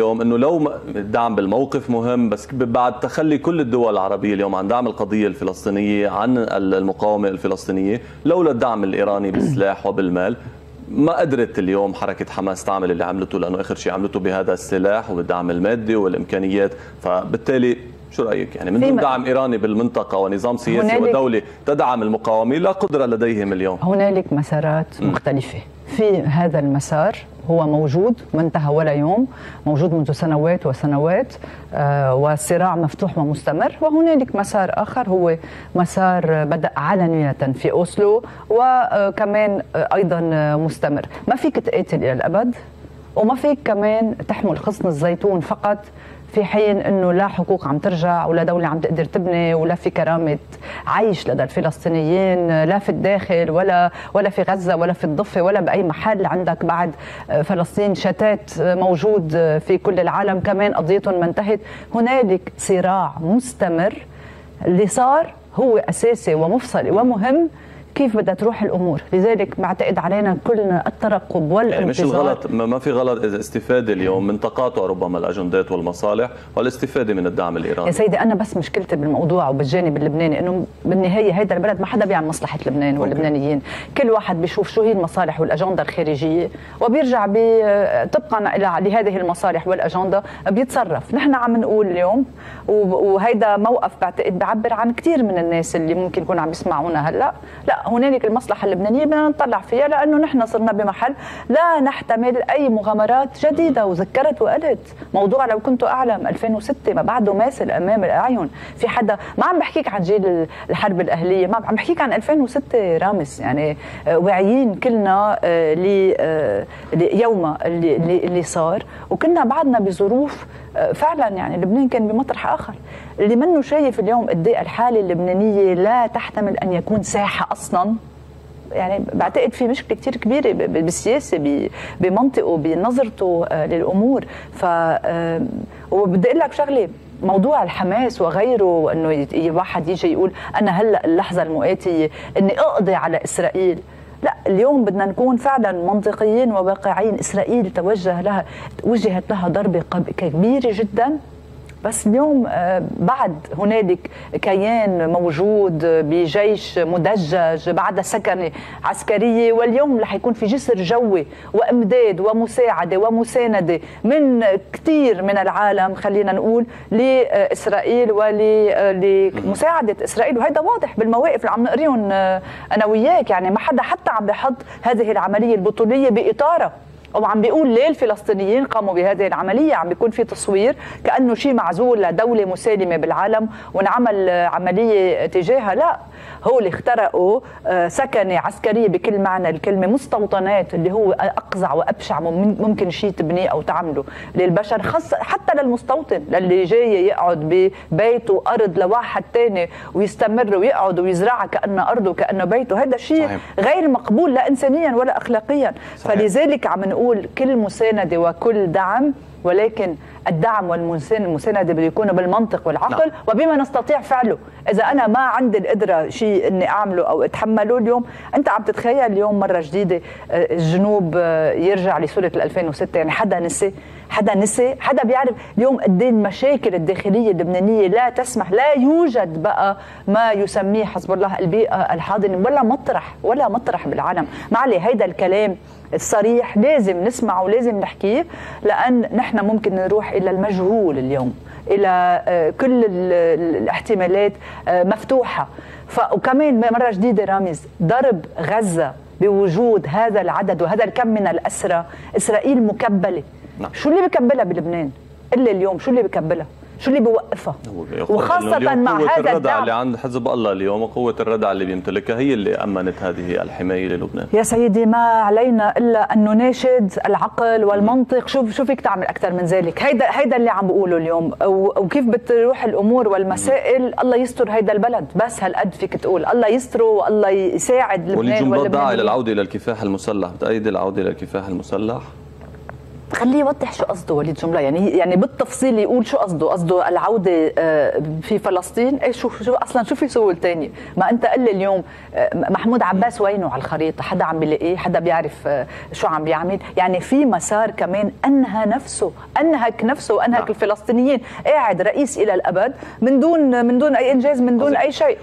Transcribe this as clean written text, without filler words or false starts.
اليوم انه لو الدعم بالموقف مهم، بس بعد تخلي كل الدول العربيه اليوم عن دعم القضيه الفلسطينيه، عن المقاومه الفلسطينيه، لولا الدعم الايراني بالسلاح وبالمال ما قدرت اليوم حركه حماس تعمل اللي عملته، لانه اخر شيء عملته بهذا السلاح وبالدعم المادي والامكانيات. فبالتالي شو رايك يعني من دون دعم ايراني بالمنطقه ونظام سياسي ودولي تدعم المقاومه لا قدره لديهم اليوم. هنالك مسارات مختلفه في هذا المسار، هو موجود ما انتهى ولا يوم، موجود منذ سنوات وسنوات، والصراع مفتوح ومستمر. وهنالك مسار آخر هو مسار بدأ علنية في أوسلو وكمان أيضا مستمر. ما فيك تقاتل إلى الأبد وما فيك كمان تحمل غصن الزيتون فقط، في حين انه لا حقوق عم ترجع ولا دوله عم تقدر تبني ولا في كرامه عيش لدى الفلسطينيين، لا في الداخل ولا في غزه ولا في الضفه ولا باي محل. عندك بعد فلسطين شتات موجود في كل العالم، كمان قضيتهم ما انتهت. هنالك صراع مستمر، اللي صار هو اساسي ومفصلي ومهم كيف بدها تروح الامور. لذلك بعتقد علينا كلنا الترقب والانتظار. يعني مش الغلط، ما في غلط اذا استفاده اليوم من تقاطع ربما الاجندات والمصالح والاستفاده من الدعم الايراني. يا سيدي انا بس مشكلتي بالموضوع وبالجانب اللبناني انه بالنهايه هيدا البلد ما حدا بيعمل مصلحه لبنان واللبنانيين، كل واحد بيشوف شو هي المصالح والاجنده الخارجيه وبيرجع طبقا لهذه المصالح والاجنده بيتصرف. نحن عم نقول اليوم، وهيدا موقف بعتقد بعبر عن كثير من الناس اللي ممكن يكونوا عم يسمعونا هلا، لا هنالك المصلحة اللبنانية بدنا نطلع فيها، لأنه نحن صرنا بمحل لا نحتمل أي مغامرات جديدة. وذكرت وقلت موضوع لو كنت أعلم 2006 ما بعده ماثل أمام الأعين. في حدا، ما عم بحكيك عن جيل الحرب الأهلية، ما عم بحكيك عن 2006 رامس، يعني واعيين كلنا ليوم اللي صار، وكنا بعدنا بظروف فعلا يعني لبنان كان بمطرح آخر. اللي منه شايف اليوم قد ايه الحالة اللبنانية لا تحتمل أن يكون ساحة أصلا، يعني بعتقد في مشكلة كتير كبيرة بالسياسة بمنطقه بنظرته للأمور. وبدي أقول لك شغلة، موضوع الحماس وغيره، وأنه واحد يجي يقول أنا هلأ اللحظة المؤاتية أني أقضي على إسرائيل، لا اليوم بدنا نكون فعلا منطقيين وواقعيين. إسرائيل وجهت لها ضربة كبيرة جدا، بس اليوم بعد هنالك كيان موجود بجيش مدجج، بعد سكنة عسكرية، واليوم رح يكون في جسر جوي وإمداد ومساعدة ومساندة من كثير من العالم، خلينا نقول لإسرائيل ولمساعدة إسرائيل. وهذا واضح بالمواقف اللي عم نقريهم أنا وياك، يعني ما حدا حتى عم بيحط هذه العملية البطولية بإطارة أو عم بيقول ليه الفلسطينيين قاموا بهذه العملية. عم بيكون في تصوير كأنه شيء معزول لدولة مسالمة بالعالم ونعمل عملية تجاهها، لا هو اللي اخترقوا سكنة عسكرية بكل معنى الكلمة، مستوطنات اللي هو أقزع وأبشع ممكن شيء تبنيه أو تعمله للبشر، خاصة حتى للمستوطن للي جاي يقعد ببيته أرض لواحد تاني ويستمر ويقعد ويزرعها كأنه أرضه كأنه بيته. هذا شيء غير مقبول لا إنسانيا ولا أخلاقيا. فلذلك عم نقول كل مساندة وكل دعم، ولكن الدعم والمساندة بده يكونوا بالمنطق والعقل وبما نستطيع فعله. إذا أنا ما عندي القدرة شيء إني أعمله أو أتحمله اليوم، أنت عم تتخيل اليوم مرة جديدة الجنوب يرجع لسورة 2006، يعني حدا نسي حدا بيعرف اليوم قد ايه المشاكل الداخلية اللبنانية لا تسمح، لا يوجد بقى ما يسميه حسب الله البيئة الحاضنة ولا مطرح بالعالم. معلي هيدا الكلام الصريح لازم نسمعه ولازم نحكيه، لأن نحن ممكن نروح إلى المجهول اليوم، إلى كل الاحتمالات مفتوحة. وكمان مرة جديدة رامز، ضرب غزة بوجود هذا العدد وهذا الكم من الأسرى، إسرائيل مكبلة. شو اللي بكبلها بلبنان؟ إلا اليوم شو اللي بكبلها؟ شو اللي بوقفها؟ وخاصة مع هذا الدعم، قوة الردع اللي عند حزب الله اليوم وقوة الردع اللي بيمتلكها هي اللي أمنت هذه الحماية للبنان. يا سيدي ما علينا إلا أن نناشد العقل والمنطق. شو فيك تعمل أكثر من ذلك؟ هيدا اللي عم بقوله اليوم، وكيف بتروح الأمور والمسائل. الله يستر هيدا البلد، بس هالقد فيك تقول الله يستره والله يساعد لبنان واللبنانيين. واللي جملة داعي للعودة إلى الكفاح المسلح، بتأيد العودة إلى الكفاح المسلح؟ خليه يوضح شو قصده وليد جملة، يعني بالتفصيل يقول شو قصده، قصده العودة في فلسطين؟ ايه شو اصلا شو في سؤال ثاني؟ ما انت قل لي اليوم محمود عباس وينه على الخريطة؟ حدا عم بيلاقيه؟ حدا بيعرف شو عم بيعمل؟ يعني في مسار كمان انهك نفسه وانهك الفلسطينيين، قاعد رئيس الى الابد من دون اي انجاز، من دون اي شيء.